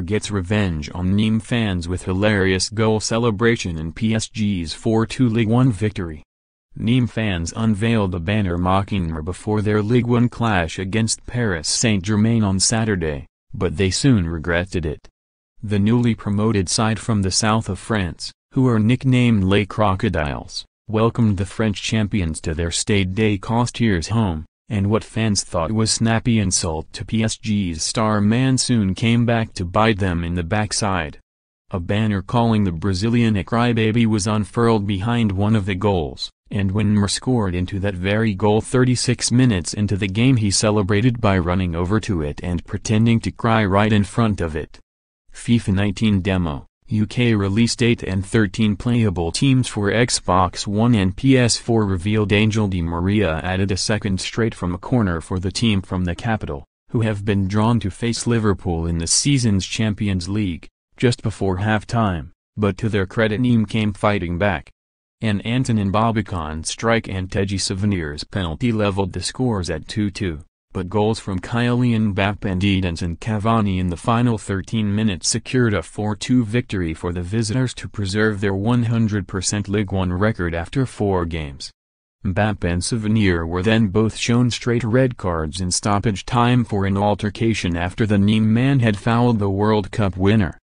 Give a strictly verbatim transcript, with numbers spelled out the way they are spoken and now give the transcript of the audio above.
Neymar gets revenge on Nîmes fans with hilarious goal celebration in P S G's four two Ligue one victory. Nîmes fans unveiled a banner mocking Neymar before their Ligue one clash against Paris Saint-Germain on Saturday, but they soon regretted it. The newly promoted side from the south of France, who are nicknamed Les Crocodiles, welcomed the French champions to their Stade des Costieres home, and what fans thought was snappy insult to P S G's star man soon came back to bite them in the backside. A banner calling the Brazilian a crybaby was unfurled behind one of the goals, and when Neymar scored into that very goal thirty-six minutes into the game, he celebrated by running over to it and pretending to cry right in front of it. FIFA nineteen demo, U K release date and thirteen playable teams for Xbox One and P S four revealed. Angel Di Maria added a second straight from a corner for the team from the capital, who have been drawn to face Liverpool in the season's Champions League, just before half-time, but to their credit Nîmes came fighting back. An Antonin Bobichon strike and Teji Souvenir's penalty leveled the scores at two two. But goals from Kylian Mbappe and Edinson Cavani in the final thirteen minutes secured a four two victory for the visitors to preserve their one hundred percent Ligue one record after four games. Mbappe and Souvenir were then both shown straight red cards in stoppage time for an altercation after the Nîmes man had fouled the World Cup winner,